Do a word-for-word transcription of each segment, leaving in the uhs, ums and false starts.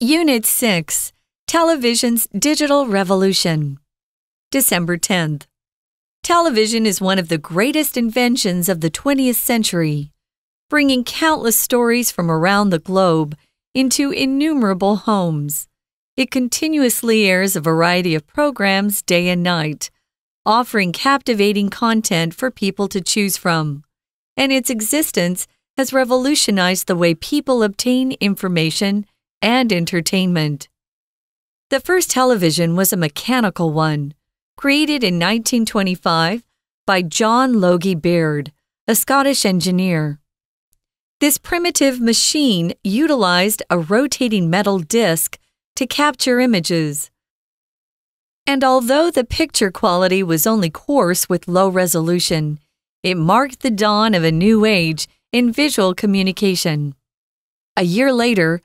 Unit six, Television's Digital Revolution. December tenth. Television is one of the greatest inventions of the twentieth century, bringing countless stories from around the globe into innumerable homes. It continuously airs a variety of programs day and night, offering captivating content for people to choose from, and its existence has revolutionized the way people obtain information and entertainment. The first television was a mechanical one, created in nineteen twenty-five by John Logie Baird, a Scottish engineer. This primitive machine utilized a rotating metal disc to capture images. And although the picture quality was only coarse with low resolution, it marked the dawn of a new age in visual communication. A year later,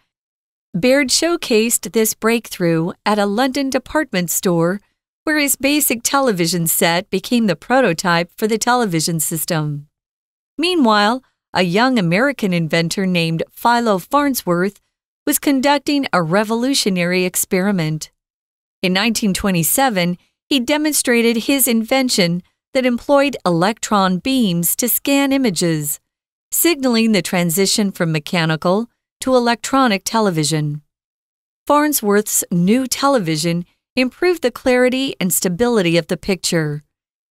Baird showcased this breakthrough at a London department store where his basic television set became the prototype for the television system. Meanwhile, a young American inventor named Philo Farnsworth was conducting a revolutionary experiment. In nineteen twenty-seven, he demonstrated his invention that employed electron beams to scan images, signaling the transition from mechanical to electronic television. Farnsworth's new television improved the clarity and stability of the picture,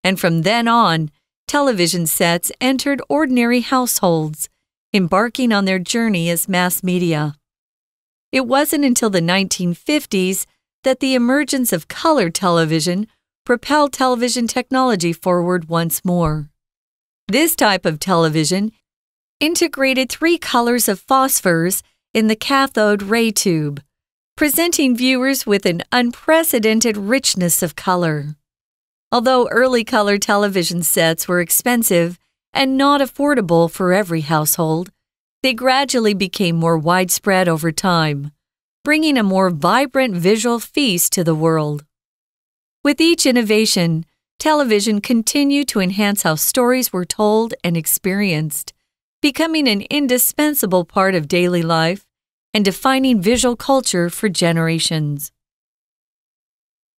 and from then on, television sets entered ordinary households, embarking on their journey as mass media. It wasn't until the nineteen fifties that the emergence of color television propelled television technology forward once more. This type of television integrated three colors of phosphors in the cathode ray tube, presenting viewers with an unprecedented richness of color. Although early color television sets were expensive and not affordable for every household, they gradually became more widespread over time, bringing a more vibrant visual feast to the world. With each innovation, television continued to enhance how stories were told and experienced, becoming an indispensable part of daily life and defining visual culture for generations.